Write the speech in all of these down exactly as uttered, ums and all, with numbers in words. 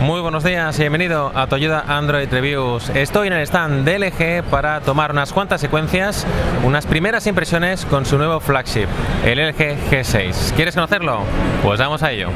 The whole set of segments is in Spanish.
Muy buenos días y bienvenido a Tu Ayuda Android Reviews. Estoy en el stand de L G para tomar unas cuantas secuencias, unas primeras impresiones con su nuevo flagship, el L G G seis. ¿Quieres conocerlo? Pues vamos a ello.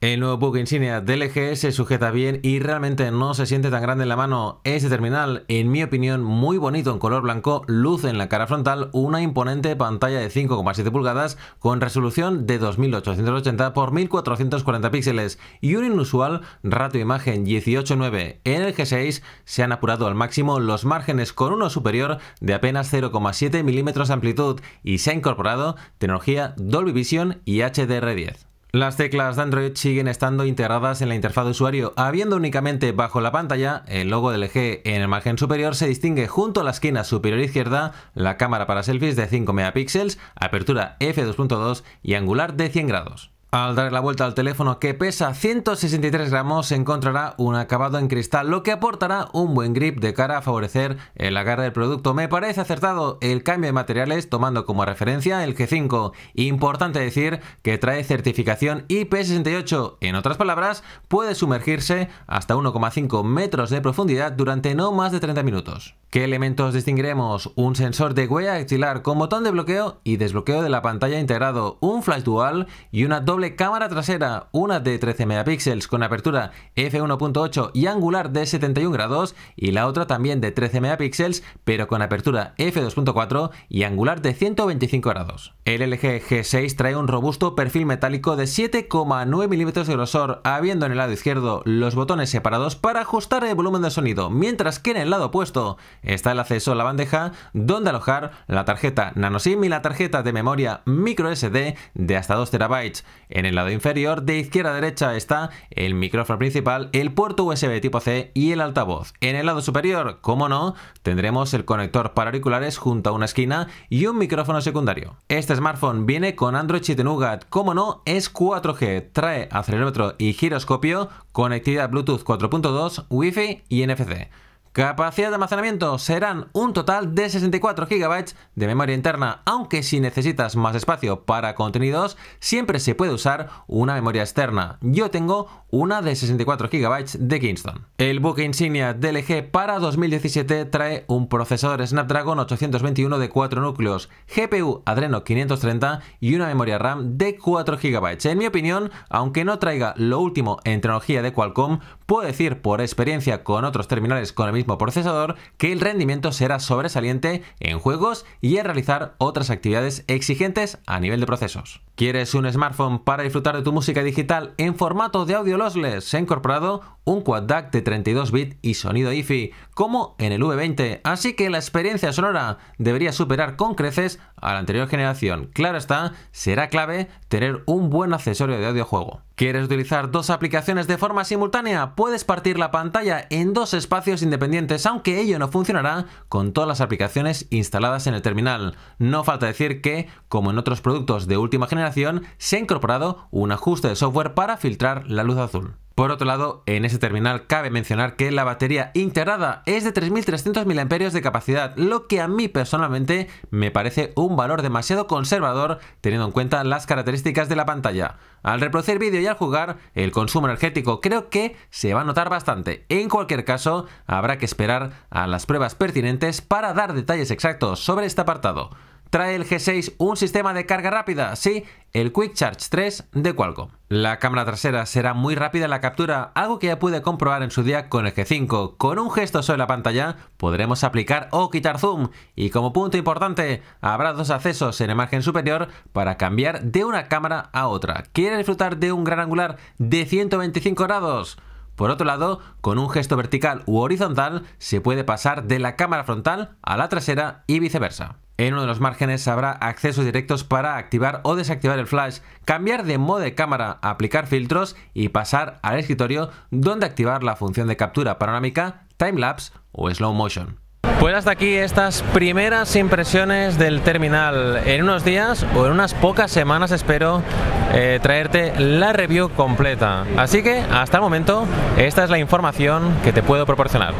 El nuevo P U C insignia de L G se sujeta bien y realmente no se siente tan grande en la mano. Este terminal, en mi opinión, muy bonito en color blanco, luce en la cara frontal una imponente pantalla de cinco coma siete pulgadas con resolución de dos mil ochocientos ochenta por mil cuatrocientos cuarenta píxeles y un inusual ratio imagen dieciocho nueve. En el G seis se han apurado al máximo los márgenes con uno superior de apenas cero coma siete milímetros de amplitud y se ha incorporado tecnología Dolby Vision y H D R diez. Las teclas de Android siguen estando integradas en la interfaz de usuario, habiendo únicamente bajo la pantalla el logo de L G. En el margen superior se distingue junto a la esquina superior izquierda la cámara para selfies de cinco megapíxeles, apertura f dos punto dos y angular de cien grados. Al dar la vuelta al teléfono, que pesa ciento sesenta y tres gramos, se encontrará un acabado en cristal, lo que aportará un buen grip de cara a favorecer el agarre del producto. Me parece acertado el cambio de materiales tomando como referencia el G cinco. Importante decir que trae certificación I P sesenta y ocho. En otras palabras, puede sumergirse hasta uno coma cinco metros de profundidad durante no más de treinta minutos. ¿Qué elementos distinguiremos? Un sensor de huella dactilar con botón de bloqueo y desbloqueo de la pantalla integrado, un flash dual y una doble cámara trasera, una de trece megapíxeles con apertura f uno punto ocho y angular de setenta y un grados y la otra también de trece megapíxeles pero con apertura f dos punto cuatro y angular de ciento veinticinco grados. El L G G seis trae un robusto perfil metálico de siete coma nueve milímetros de grosor, habiendo en el lado izquierdo los botones separados para ajustar el volumen del sonido, mientras que en el lado opuesto está el acceso a la bandeja donde alojar la tarjeta nanoSIM y la tarjeta de memoria microSD de hasta dos terabytes. En el lado inferior, de izquierda a derecha, está el micrófono principal, el puerto U S B tipo C y el altavoz. En el lado superior, como no, tendremos el conector para auriculares junto a una esquina y un micrófono secundario. Este smartphone viene con Android siete Nougat, como no, es cuatro G, trae acelerómetro y giroscopio, conectividad Bluetooth cuatro punto dos, Wi-Fi y N F C. Capacidad de almacenamiento serán un total de sesenta y cuatro gigabytes de memoria interna, aunque si necesitas más espacio para contenidos siempre se puede usar una memoria externa. Yo tengo una de sesenta y cuatro gigabytes de Kingston. El buque insignia de L G para dos mil diecisiete trae un procesador Snapdragon ochocientos veintiuno de cuatro núcleos, G P U Adreno quinientos treinta y una memoria RAM de cuatro gigabytes. En mi opinión, aunque no traiga lo último en tecnología de Qualcomm, puedo decir por experiencia con otros terminales con el mismo procesador que el rendimiento será sobresaliente en juegos y en realizar otras actividades exigentes a nivel de procesos. ¿Quieres un smartphone para disfrutar de tu música digital en formato de audio lossless? Se ha incorporado un Quad D A C de treinta y dos bits y sonido hi-fi como en el V veinte, así que la experiencia sonora debería superar con creces a la anterior generación. Claro está, será clave tener un buen accesorio de audiojuego. ¿Quieres utilizar dos aplicaciones de forma simultánea? Puedes partir la pantalla en dos espacios independientes, aunque ello no funcionará con todas las aplicaciones instaladas en el terminal. No falta decir que, como en otros productos de última generación, se ha incorporado un ajuste de software para filtrar la luz azul. Por otro lado, en este terminal cabe mencionar que la batería integrada es de tres mil trescientos miliamperios hora de capacidad, lo que a mí personalmente me parece un valor demasiado conservador teniendo en cuenta las características de la pantalla. Al reproducir vídeo y al jugar, el consumo energético creo que se va a notar bastante. En cualquier caso, habrá que esperar a las pruebas pertinentes para dar detalles exactos sobre este apartado. Trae el G seis un sistema de carga rápida, sí, el Quick Charge tres de Qualcomm. La cámara trasera será muy rápida en la captura, algo que ya pude comprobar en su día con el G cinco. Con un gesto sobre la pantalla podremos aplicar o quitar zoom. Y como punto importante, habrá dos accesos en el margen superior para cambiar de una cámara a otra. ¿Quieres disfrutar de un gran angular de ciento veinticinco grados? Por otro lado, con un gesto vertical u horizontal se puede pasar de la cámara frontal a la trasera y viceversa. En uno de los márgenes habrá accesos directos para activar o desactivar el flash, cambiar de modo de cámara, aplicar filtros y pasar al escritorio donde activar la función de captura panorámica, timelapse o slow motion. Pues hasta aquí estas primeras impresiones del terminal. En unos días o en unas pocas semanas espero eh, traerte la review completa. Así que hasta el momento esta es la información que te puedo proporcionar.